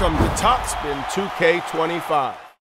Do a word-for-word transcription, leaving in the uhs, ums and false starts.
Welcome to Top Spin two K twenty-five.